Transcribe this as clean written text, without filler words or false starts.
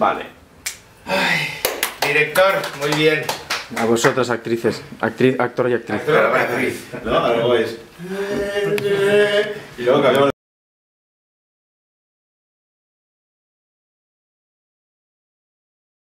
Vale. Ay, director, muy bien. A vosotras, actrices. Actor y actriz. Actor y actriz. No, algo es. Y luego cambiamos.